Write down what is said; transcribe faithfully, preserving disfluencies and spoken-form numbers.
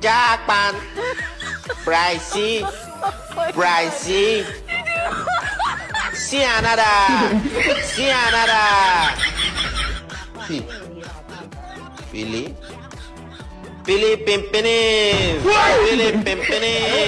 Jackman, Pricey, Pricey, Sianada, Sianada, Philly, Philly Pimpini, Philly Pimpini.